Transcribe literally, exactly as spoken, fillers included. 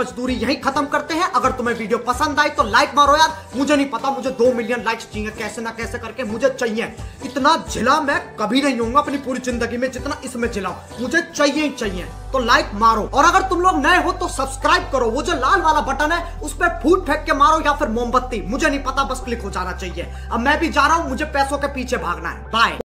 मजदूरी यहीं खत्म करते हैं। अगर तुम्हें वीडियो पसंद आई तो लाइक मारो यार, मुझे नहीं पता, मुझे दो मिलियन लाइक्स चाहिए, कैसे ना कैसे करके मुझे चाहिए। इतना झिला मैं कभी नहीं हूँ अपनी पूरी जिंदगी में जितना इसमें झिलाऊ, मुझे चाहिए ही चाहिए। तो लाइक मारो, और अगर तुम लोग नए हो तो सब्सक्राइब करो। वो जो लाल वाला बटन है उस पर फूट फेंक के मारो या फिर मोमबत्ती, मुझे नहीं पता, बस क्लिक हो जाना चाहिए। अब मैं भी जा रहा हूँ, मुझे पैसों के पीछे भागना है। बाय।